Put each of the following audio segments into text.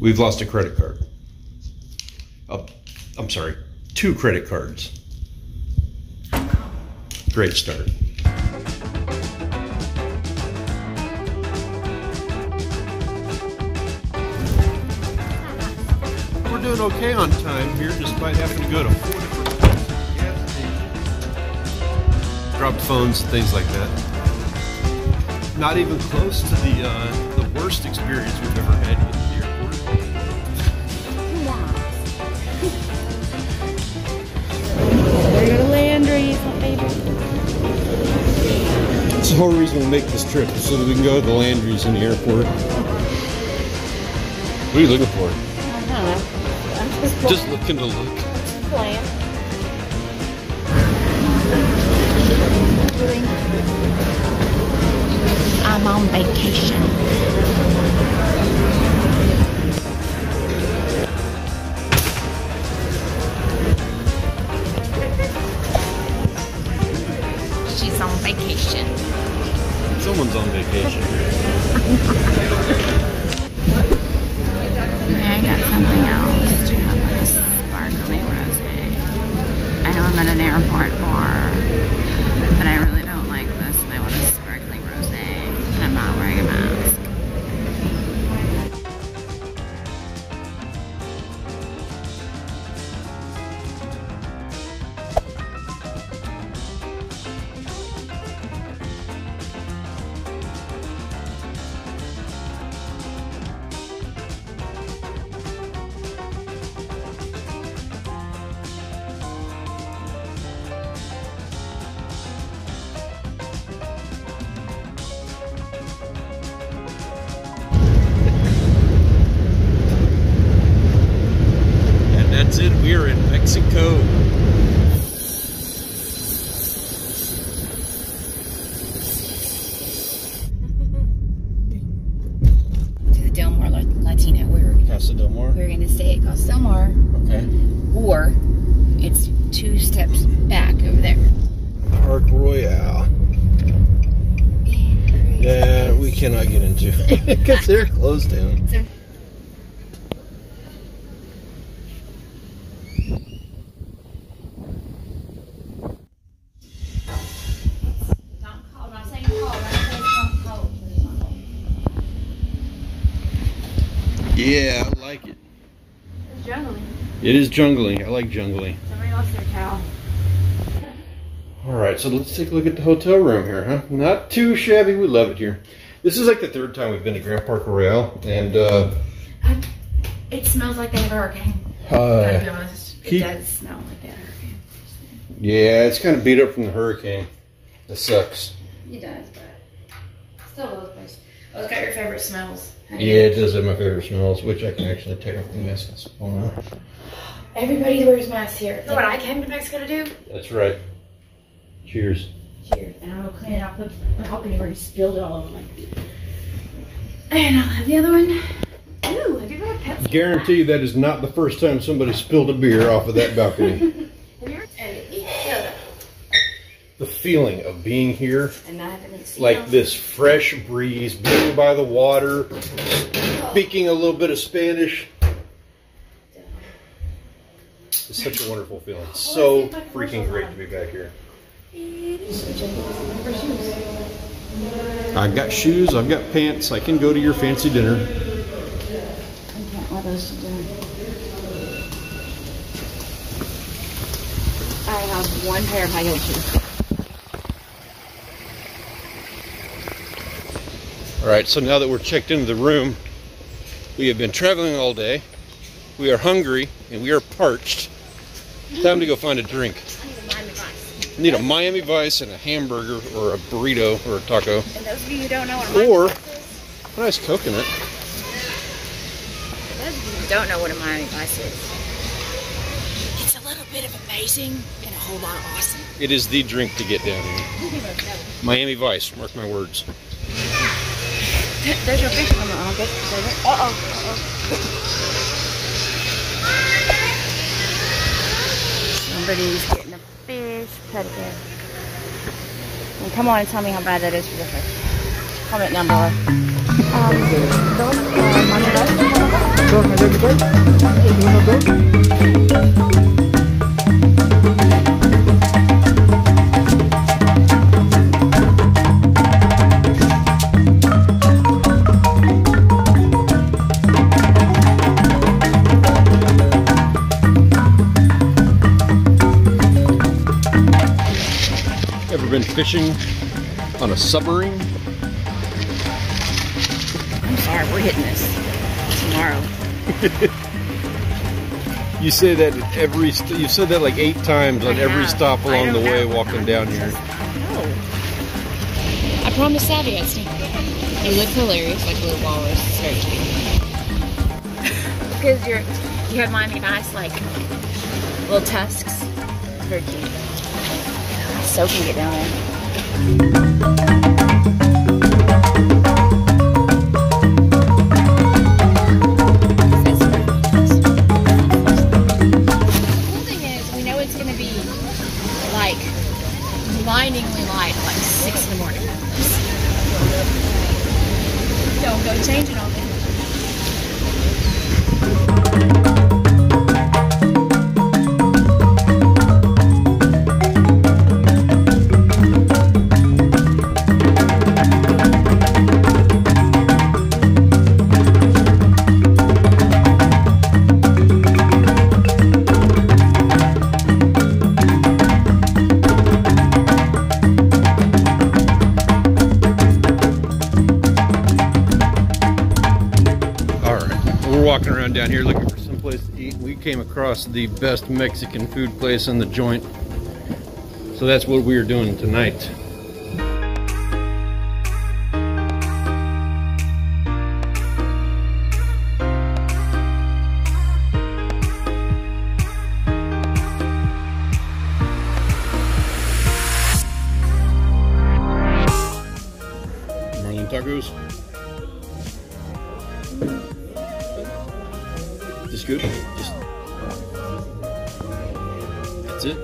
We've lost a credit card. I'm sorry, 2 credit cards. Great start. We're doing okay on time here, despite having to go to 4 different gas stations. Drop phones and things like that. Not even close to the worst experience we've ever had. We're going to Landry's, my favorite. That's the whole reason we make this trip, so that we can go to the Landry's in the airport. What are you looking for? I don't know. I'm just looking to look. Plant. I'm on vacation. She's on vacation. Someone's on vacation. I got something else. Do you have this sparkly rosé? I know I'm at an airport bar, but I really don't like this, and I want a sparkling rosé, and I'm not wearing a mask. We're in Mexico. To the Del Mar Latina. We're Casa Del Mar. We're gonna stay at Casa Del Mar. Okay. Or it's 2 steps back over there. Park Royal. Yeah, we cannot get into because they're closed down. So yeah, I like it. It's jungly. It is jungly. I like jungly. Somebody lost their towel. Alright, so let's take a look at the hotel room here, huh? Not too shabby. We love it here. This is like the 3rd time we've been to Grand Park Royal, and it smells like that hurricane. Gotta be honest. It does smell like that hurricane. Yeah, it's kind of beat up from the hurricane. That sucks. It does, but still a little place. Oh, it's got your favorite smells. Yeah, it does have my favorite smells, which I can actually take off the masks. Everybody wears masks here. You know what I came to Mexico to do? That's right. Cheers. Cheers. And I'm going to clean it off. I'm hoping you've already spilled it all over me. And I'll have the other one. Ooh, have you ever had Pepsi? Guarantee that is not the first time somebody spilled a beer off of that balcony. Have you ever had it? The feeling of being here, and like this fresh breeze, being by the water, speaking a little bit of Spanish. It's such a wonderful feeling. So freaking great to be back here. I've got shoes, I've got pants, I can go to your fancy dinner. I can't let us do it. I have one pair of high heel shoes. Alright, so now that we're checked into the room, we have been traveling all day, we are hungry, and we are parched. Time to go find a drink. I need a Miami Vice. Need a Miami Vice and a hamburger or a burrito or a taco. And those of you who don't know what a Miami Vice is, a nice coconut. For those of you who don't know what a Miami Vice is, it's a little bit of amazing and a whole lot of awesome. It is the drink to get down here. Miami Vice, mark my words. There's your fish. Oh, no, I'll get it later. Uh-oh. Somebody's getting a fish pedicure. And come on and tell me how bad that is for the fish. Comment down below. Ever been fishing on a submarine? I'm sorry, we're hitting this tomorrow. You say that you said that like 8 times on every stop along the way walking down here. I promised Savvy I'd sneak it. You look hilarious, like a little walrus. It's very cute. Because you have Miami Vice like little tusks. It's very cute. So can get down there. Blindingly light at like 6 in the morning. Don't go changing on me. Walking around down here looking for some place to eat, we came across the best Mexican food place in the joint, so that's what we are doing tonight. Marlon Tacos. Just good. That's it.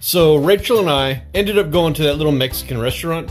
So Rachel and I ended up going to that little Mexican restaurant,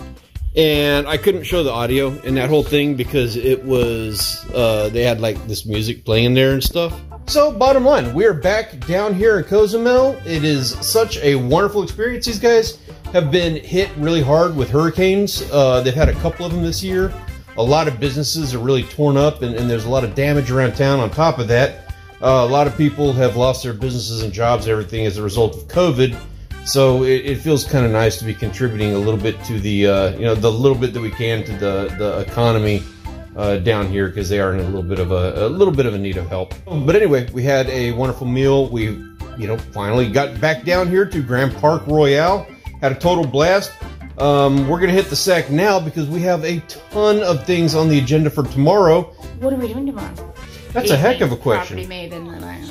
and I couldn't show the audio in that whole thing because it was they had like this music playing there and stuff. So bottom line, we're back down here in Cozumel. It is such a wonderful experience. These guys have been hit really hard with hurricanes. They've had a couple of them this year. A lot of businesses are really torn up, and there's a lot of damage around town on top of that. A lot of people have lost their businesses and jobs, everything as a result of COVID. So it feels kind of nice to be contributing a little bit to the, you know, the little bit that we can to the economy down here, because they are in a little bit of a need of help. But anyway, we had a wonderful meal. We, you know, finally got back down here to Grand Park Royal. Had a total blast. We're gonna hit the sack now because we have a ton of things on the agenda for tomorrow. What are we doing tomorrow? That's a heck of a question. Property made in Long Island.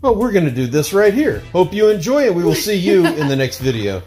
Well, we're going to do this right here. Hope you enjoy it. We will see you in the next video.